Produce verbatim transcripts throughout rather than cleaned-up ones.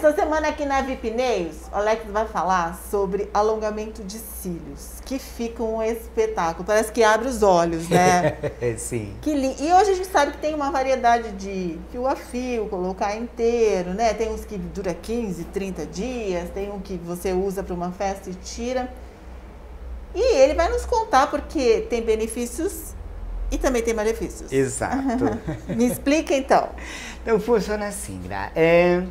Essa semana aqui na Vip Nails, o Alex vai falar sobre alongamento de cílios, que fica um espetáculo, parece que abre os olhos, né? Sim. Que lindo. E hoje a gente sabe que tem uma variedade de fio a fio, colocar inteiro, né? Tem uns que dura quinze, trinta dias, tem um que você usa para uma festa e tira. E ele vai nos contar porque tem benefícios e também tem malefícios. Exato. Me explica então. Então funciona assim, Gra. É...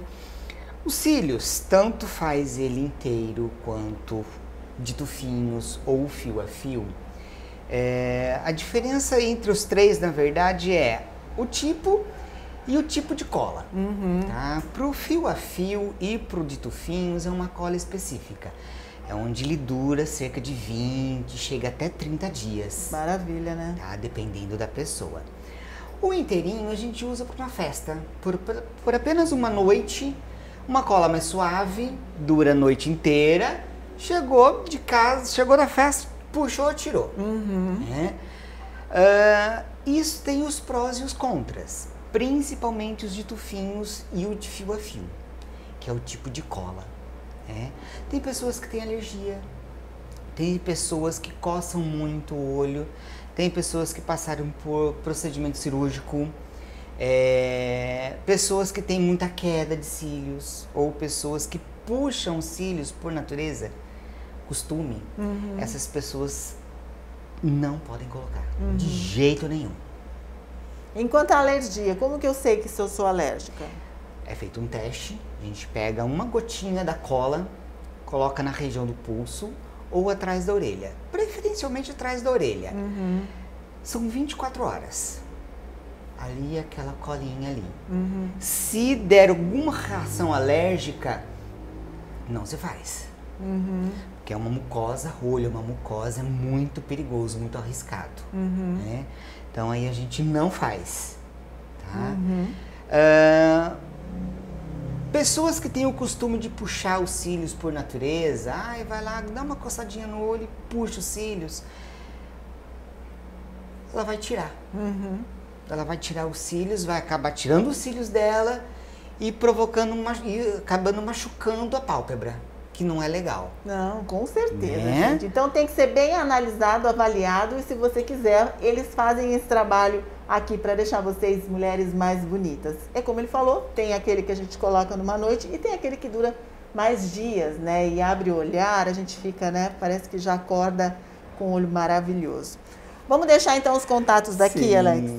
Os cílios, tanto faz ele inteiro quanto de tufinhos ou fio a fio, é, a diferença entre os três, na verdade, é o tipo e o tipo de cola. Uhum. Tá? Para o fio a fio e para o de tufinhos é uma cola específica, é onde ele dura cerca de vinte, chega até trinta dias. Maravilha, né? Tá? Dependendo da pessoa. O inteirinho a gente usa para uma festa, por, por, por apenas uma noite. Uma cola mais suave, dura a noite inteira, chegou de casa, chegou da festa, puxou, tirou. Uhum. Né? Uh, isso tem os prós e os contras, principalmente os de tufinhos e o de fio a fio, que é o tipo de cola. Né? Tem pessoas que têm alergia, tem pessoas que coçam muito o olho, tem pessoas que passaram por procedimento cirúrgico, É, pessoas que têm muita queda de cílios ou pessoas que puxam cílios por natureza, costume, uhum. Essas pessoas não podem colocar, uhum. De jeito nenhum. Enquanto a alergia, como que eu sei que se eu sou alérgica? É feito um teste, a gente pega uma gotinha da cola, coloca na região do pulso ou atrás da orelha, preferencialmente atrás da orelha. Uhum. São vinte e quatro horas. Ali, aquela colinha ali. Uhum. Se der alguma reação alérgica, não se faz. Uhum. Porque é uma mucosa, rolha, uma mucosa, é muito perigoso, muito arriscado. Uhum. Né? Então, aí a gente não faz. Tá? Uhum. Uh, pessoas que têm o costume de puxar os cílios por natureza, ai, vai lá, dá uma coçadinha no olho e puxa os cílios. Ela vai tirar. Uhum. Ela vai tirar os cílios, vai acabar tirando os cílios dela e provocando uma, e acabando machucando a pálpebra, que não é legal. Não, com certeza, né? Gente. Então tem que ser bem analisado, avaliado e se você quiser, eles fazem esse trabalho aqui para deixar vocês mulheres mais bonitas. É como ele falou, tem aquele que a gente coloca numa noite e tem aquele que dura mais dias, né? E abre o olhar, a gente fica, né? Parece que já acorda com um olho maravilhoso. Vamos deixar então os contatos daqui, sim. Alex.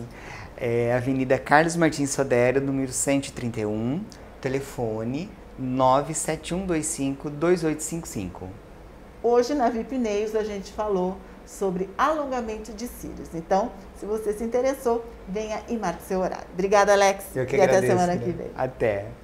É Avenida Carlos Martins Sodero, número cento e trinta e um, telefone nove sete um dois cinco dois oito cinco cinco. Hoje na Vip Nails a gente falou sobre alongamento de cílios. Então, se você se interessou, venha e marque seu horário. Obrigada, Alex. Eu que agradeço. E até semana que vem. Até.